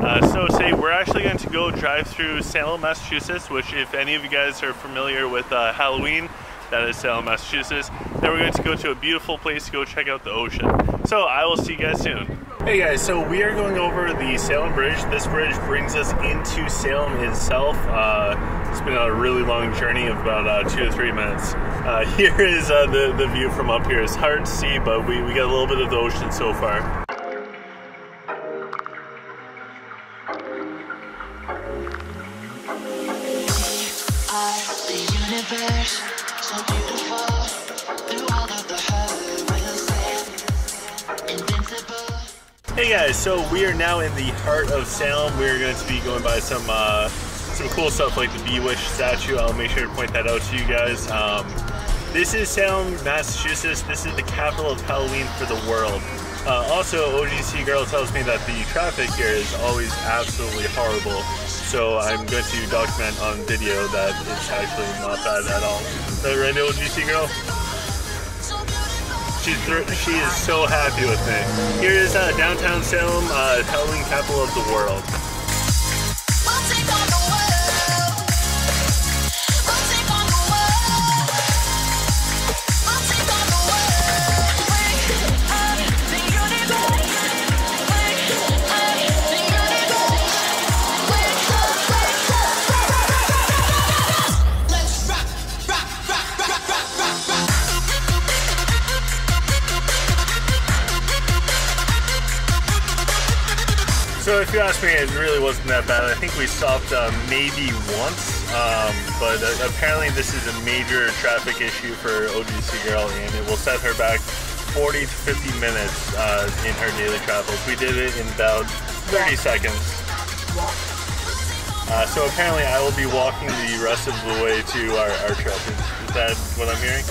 So today we're actually going to go drive through Salem, Massachusetts, which if any of you guys are familiar with Halloween, that is Salem, Massachusetts. Then we're going to go to a beautiful place to go check out the ocean. So I will see you guys soon. Hey guys, so we are going over the Salem Bridge. This bridge brings us into Salem itself. It's been a really long journey of about 2 to 3 minutes. Here is the view from up here. It's hard to see, but we got a little bit of the ocean so far. Hey guys, so we are now in the heart of Salem. We're going to be going by some cool stuff like the Bewitched statue. I'll make sure to point that out to you guys. This is Salem, Massachusetts. This is the capital of Halloween for the world. Also, OGC Girl tells me that the traffic here is always absolutely horrible. So I'm going to document on video that it's actually not bad at all. Right now, OGC Girl? She is so happy with me. Here is downtown Salem, Halloween capital of the world. So if you ask me, it really wasn't that bad. I think we stopped maybe once, but apparently this is a major traffic issue for OGC Girl, and it will set her back 40 to 50 minutes in her daily travels. We did it in about 30 seconds. So apparently I will be walking the rest of the way to our trip. Is that what I'm hearing?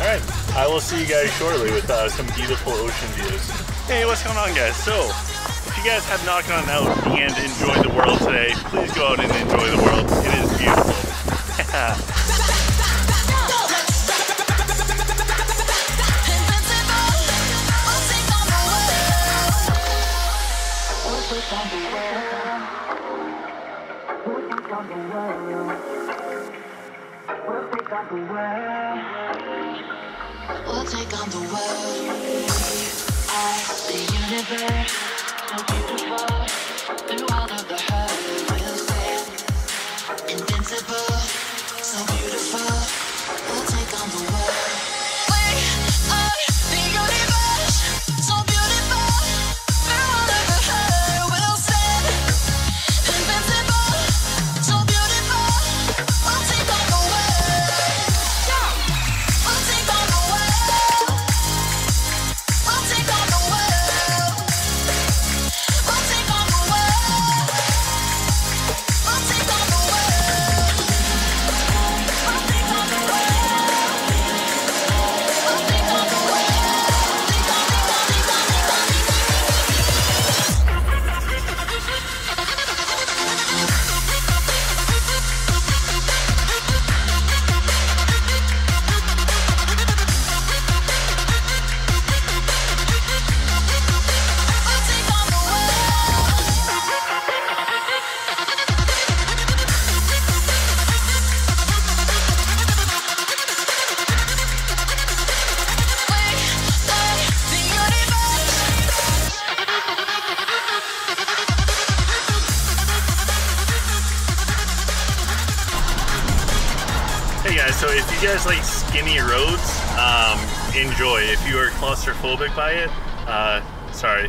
All right, I will see you guys shortly with some beautiful ocean views. Hey, what's going on guys? So, if you guys have not gone out and enjoyed the world today, please go out and enjoy the world. It is beautiful. We'll take on the world. The universe, so beautiful, through all of the hurt, we'll stay invincible, so beautiful, we'll take on the world. We are the universe, so beautiful, through all of the hurt, we'll stay invincible, so beautiful, we'll take on the world. Yeah. We'll take on the world. We'll take on the world. So if you guys like skinny roads, enjoy. If you are claustrophobic by it, sorry.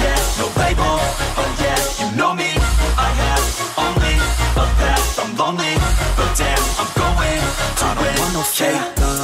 yeah, no label, oh yeah, you know me, I have only a path, I'm lonely, but damn, I'm going to win. I don't want no fake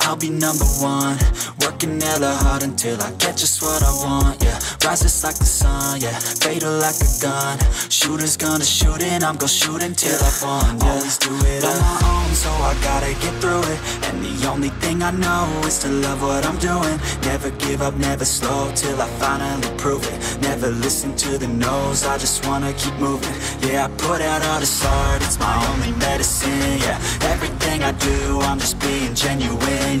I'll be number one, working hella hard until I get just what I want, yeah. Rises like the sun, yeah, fatal like a gun. Shooters gonna shoot and I'm gonna shoot until I fall, yeah. Always do it on my own, so I gotta get through it. And the only thing I know is to love what I'm doing. Never give up, never slow, till I finally prove it. Never listen to the no's, I just wanna keep moving. Yeah, I put out all this art, it's my only medicine, yeah. Everything I do, I'm just being genuine,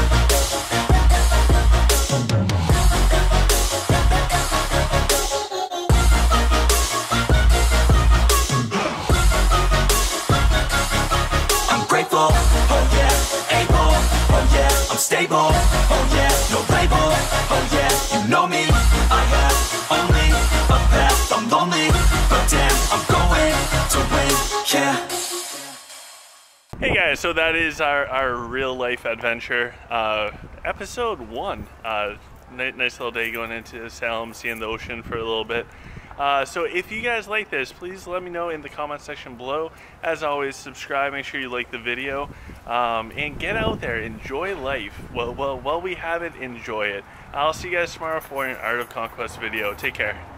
I'm grateful, oh yeah, able, oh yeah, I'm stable, oh yeah, no label, oh yeah, you know me, I have only a path, I'm lonely, but damn, I'm going to win, yeah. Hey guys, so that is our real life adventure, episode 1. Nice little day going into Salem, seeing the ocean for a little bit. So if you guys like this, please let me know in the comment section below. As always, subscribe, make sure you like the video, and get out there, enjoy life. Well, while we have it, enjoy it. I'll see you guys tomorrow for an Art of Conquest video. Take care.